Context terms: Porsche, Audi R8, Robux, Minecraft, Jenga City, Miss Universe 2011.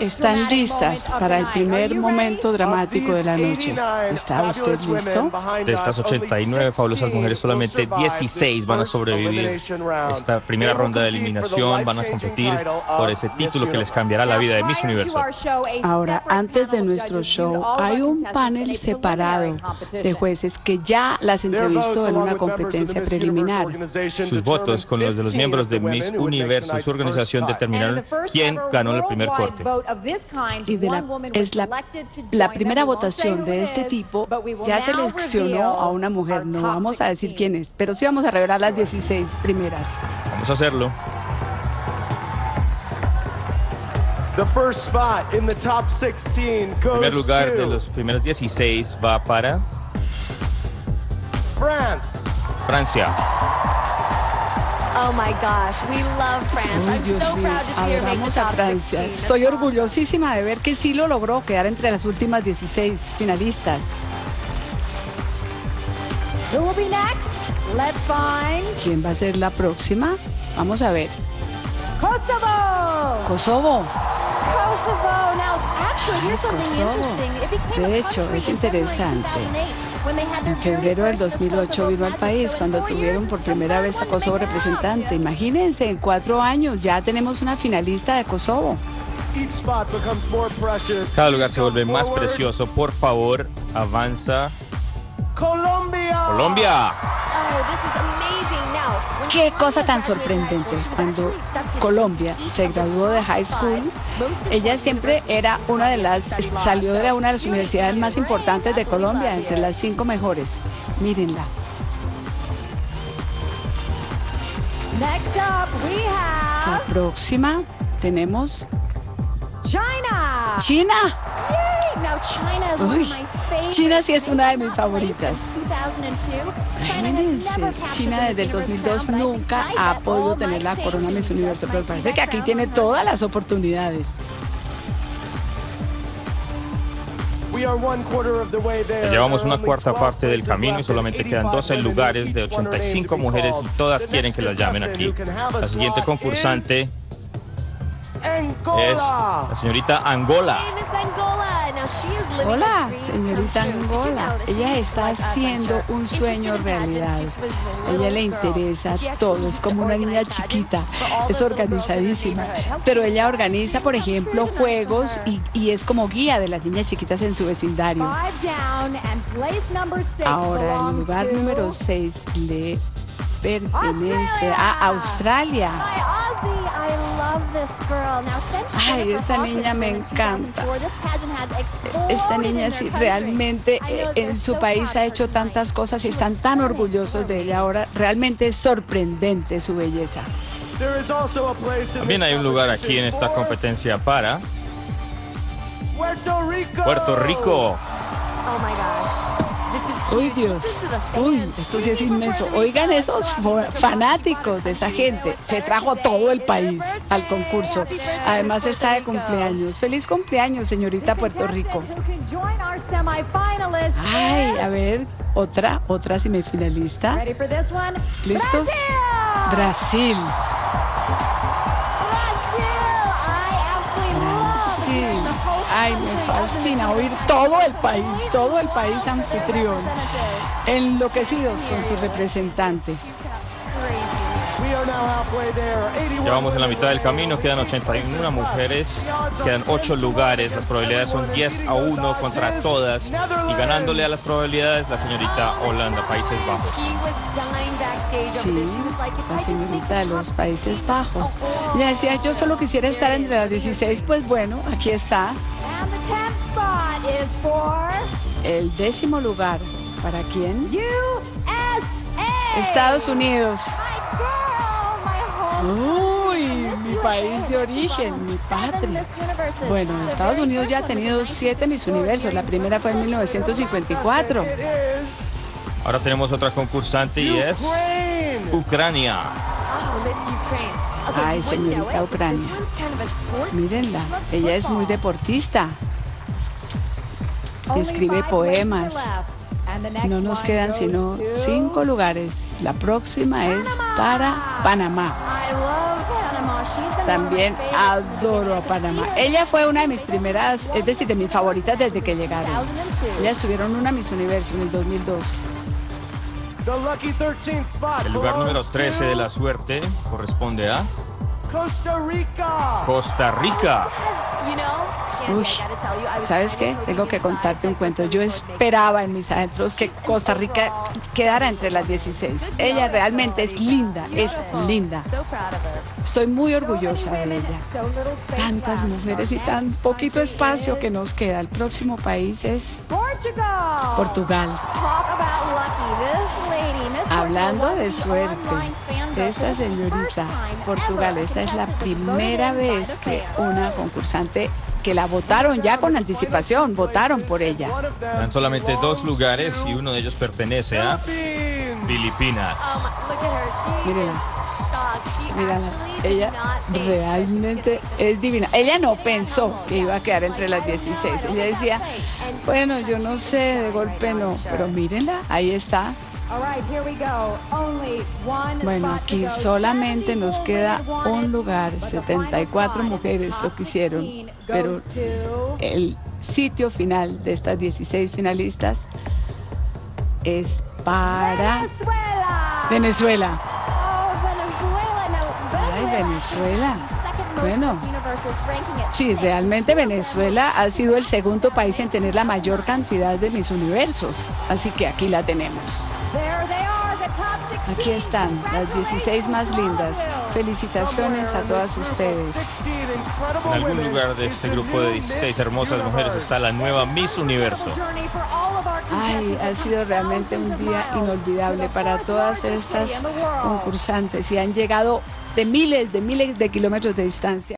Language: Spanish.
Están listas para el primer momento dramático de la noche. ¿Está usted listo? De estas 89 fabulosas mujeres, solamente 16 van a sobrevivir esta primera ronda de eliminación, van a competir por ese título que les cambiará la vida de Miss Universo. Ahora, antes de nuestro show, hay un panel separado de jueces que ya las entrevistó en una competencia preliminar. Sus votos con los de los miembros de Miss Universo, su organización, determinaron quién ganó el primer corte. Y es la primera votación de este tipo. Ya seleccionó a una mujer. No vamos a decir quién es, pero sí vamos a revelar las 16 primeras. Vamos a hacerlo. El primer lugar de los primeros 16 va para Francia. Oh my gosh, we love France. I'm so proud to see her make the top 16. Estoy orgullosísima de ver que sí lo logró, quedar entre las últimas 16 finalistas. Who will be next? Let's find. ¿Quién va a ser la próxima? Vamos a ver. Kosovo. Kosovo. Kosovo. Now, actually, here's something interesting. It became a country in 2008. En febrero del 2008 vino al país cuando tuvieron por primera vez a Kosovo representante. Imagínense, en 4 años ya tenemos una finalista de Kosovo. Cada lugar se vuelve más precioso. Por favor, avanza. Colombia. Qué cosa tan sorprendente. Cuando Colombia se graduó de high school, ella siempre era una de las, salió de una de las universidades más importantes de Colombia, entre las 5 mejores. Mírenla. La próxima tenemos China. Uy, China sí es una de mis favoritas. Imagínense, China desde el 2002 nunca ha podido tener la corona Miss Universo, pero parece que aquí tiene todas las oportunidades. Ya llevamos una cuarta parte del camino y solamente quedan 12 lugares de 85 mujeres y todas quieren que las llamen aquí. La siguiente concursante es la señorita Angola. Hola, señorita Angola. Ella está haciendo un sueño realidad. A ella le interesa a todos, como una niña chiquita. Es organizadísima. Pero ella organiza, por ejemplo, juegos y es como guía de las niñas chiquitas en su vecindario. Ahora, el lugar número 6 le pertenece a Australia. Ay, esta niña me encanta. Esta niña sí, realmente en su país ha hecho tantas cosas y están tan orgullosos de ella ahora. Realmente es sorprendente su belleza. También hay un lugar aquí en esta competencia para Puerto Rico. Oh my gosh. Uy, Dios, uy, esto sí es inmenso. Oigan, esos fanáticos de esa gente, se trajo a todo el país al concurso. Además está de cumpleaños. Feliz cumpleaños, señorita Puerto Rico. Ay, a ver, otra semifinalista. ¿Listos? Brasil. Ay, me fascina oír todo el país anfitrión, enloquecidos con su representante. Ya vamos en la mitad del camino, quedan 81 mujeres, quedan 8 lugares, las probabilidades son 10-1 contra todas y ganándole a las probabilidades la señorita Holanda, Países Bajos. Sí, la señorita de los Países Bajos. Le decía, yo solo quisiera estar entre las 16, pues bueno, aquí está. El 10º lugar, ¿para quién? Estados Unidos. Uy, mi país de origen, mi patria. Bueno, Estados Unidos ya ha tenido 7 Miss Universos. La primera fue en 1954. Ahora tenemos otra concursante y es Ucrania. Ay, señorita Ucrania. Mírenla, ella es muy deportista. Escribe poemas. No nos quedan sino 5 lugares. La próxima es para Panamá. También adoro Panamá. Ella fue una de mis primeras, es decir, de mis favoritas desde que llegaron. Ellas tuvieron una Miss Universo en el 2002. El lugar número 13 de la suerte corresponde a Costa Rica. Costa Rica. Uy, ¿sabes qué? Tengo que contarte un cuento. Yo esperaba en mis adentros que Costa Rica quedara entre las 16. Ella realmente es linda, es linda. Estoy muy orgullosa de ella. Tantas mujeres y tan poquito espacio que nos queda. El próximo país es Portugal. Hablando de suerte, esta señorita Portugal, esta es la primera vez que una concursante que la votaron ya con anticipación, votaron por ella. Eran solamente dos lugares y uno de ellos pertenece a Filipinas. Mírala, mírala, ella realmente es divina. Ella no pensó que iba a quedar entre las 16. Ella decía, bueno, yo no sé, de golpe no, pero mírenla, ahí está. Bueno, aquí solamente nos queda un lugar, 74 mujeres lo quisieron, pero el sitio final de estas 16 finalistas es para Venezuela. Ay, Venezuela. Bueno, sí, realmente Venezuela ha sido el segundo país en tener la mayor cantidad de Miss Universos, así que aquí la tenemos. Aquí están las 16 más lindas. Felicitaciones a todas ustedes. En algún lugar de este grupo de 16 hermosas mujeres está la nueva Miss Universo. Ay, ha sido realmente un día inolvidable para todas estas concursantes y han llegado de miles de kilómetros de distancia.